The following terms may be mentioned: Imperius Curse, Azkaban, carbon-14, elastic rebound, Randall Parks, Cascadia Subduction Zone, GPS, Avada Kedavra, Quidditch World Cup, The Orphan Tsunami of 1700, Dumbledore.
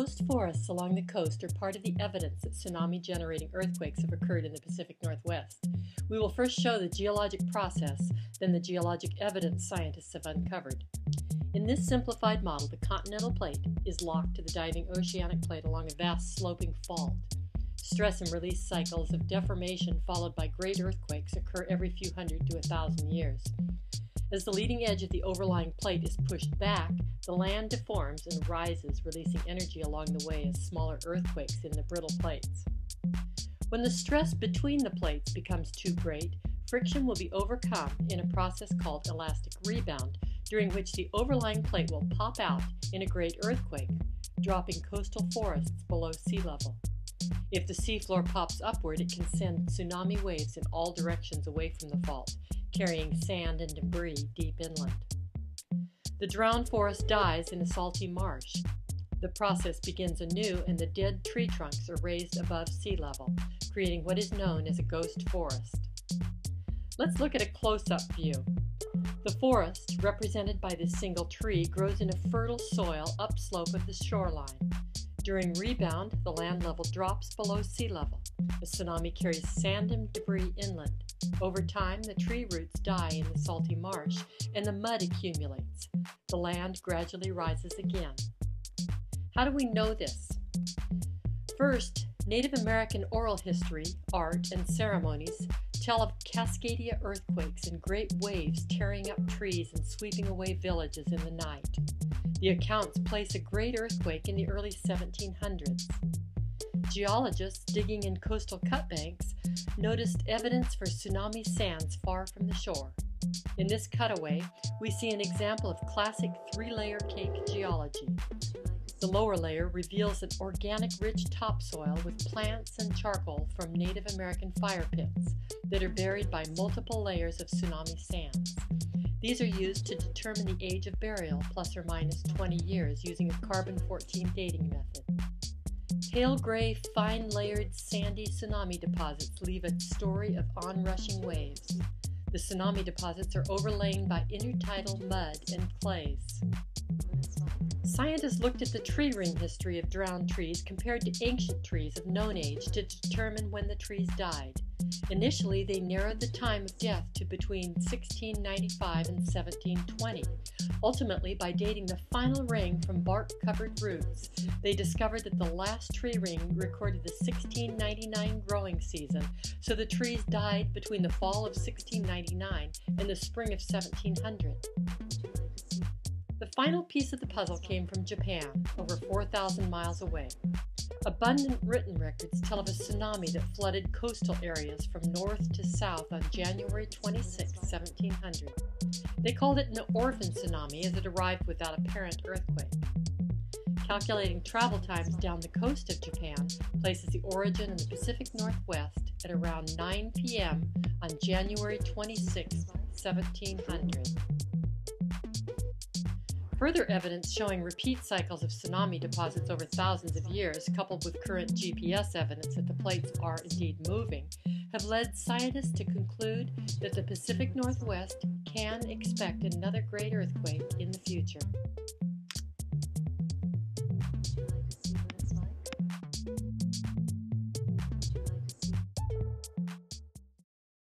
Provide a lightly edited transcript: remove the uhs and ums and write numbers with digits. Ghost forests along the coast are part of the evidence that tsunami-generating earthquakes have occurred in the Pacific Northwest. We will first show the geologic process, then the geologic evidence scientists have uncovered. In this simplified model, the continental plate is locked to the diving oceanic plate along a vast sloping fault. Stress and release cycles of deformation followed by great earthquakes occur every few hundred to 1,000 years. As the leading edge of the overlying plate is pushed back, the land deforms and rises, releasing energy along the way as smaller earthquakes in the brittle plates. When the stress between the plates becomes too great, friction will be overcome in a process called elastic rebound, during which the overlying plate will pop out in a great earthquake, dropping coastal forests below sea level. If the seafloor pops upward, it can send tsunami waves in all directions away from the fault, carrying sand and debris deep inland. The drowned forest dies in a salty marsh. The process begins anew and the dead tree trunks are raised above sea level, creating what is known as a ghost forest. Let's look at a close-up view. The forest, represented by this single tree, grows in a fertile soil upslope of the shoreline. During rebound, the land level drops below sea level. The tsunami carries sand and debris inland. Over time, the tree roots die in the salty marsh, and the mud accumulates. The land gradually rises again. How do we know this? First, Native American oral history, art, and ceremonies tell of Cascadia earthquakes and great waves tearing up trees and sweeping away villages in the night. The accounts place a great earthquake in the early 1700s. Geologists digging in coastal cutbanks noticed evidence for tsunami sands far from the shore. In this cutaway, we see an example of classic three-layer cake geology. The lower layer reveals an organic-rich topsoil with plants and charcoal from Native American fire pits that are buried by multiple layers of tsunami sands. These are used to determine the age of burial, plus or minus 20 years, using a carbon-14 dating method. Pale gray, fine-layered, sandy tsunami deposits leave a story of onrushing waves. The tsunami deposits are overlain by intertidal mud and clays. Scientists looked at the tree ring history of drowned trees compared to ancient trees of known age to determine when the trees died. Initially, they narrowed the time of death to between 1695 and 1720. Ultimately, by dating the final ring from bark-covered roots, they discovered that the last tree ring recorded the 1699 growing season, so the trees died between the fall of 1699 and the spring of 1700. The final piece of the puzzle came from Japan, over 4,000 miles away. Abundant written records tell of a tsunami that flooded coastal areas from north to south on January 26, 1700. They called it an orphan tsunami as it arrived without a parent earthquake. Calculating travel times down the coast of Japan places the origin in the Pacific Northwest at around 9 p.m. on January 26, 1700. Further evidence showing repeat cycles of tsunami deposits over thousands of years, coupled with current GPS evidence that the plates are indeed moving, have led scientists to conclude that the Pacific Northwest can expect another great earthquake in the future.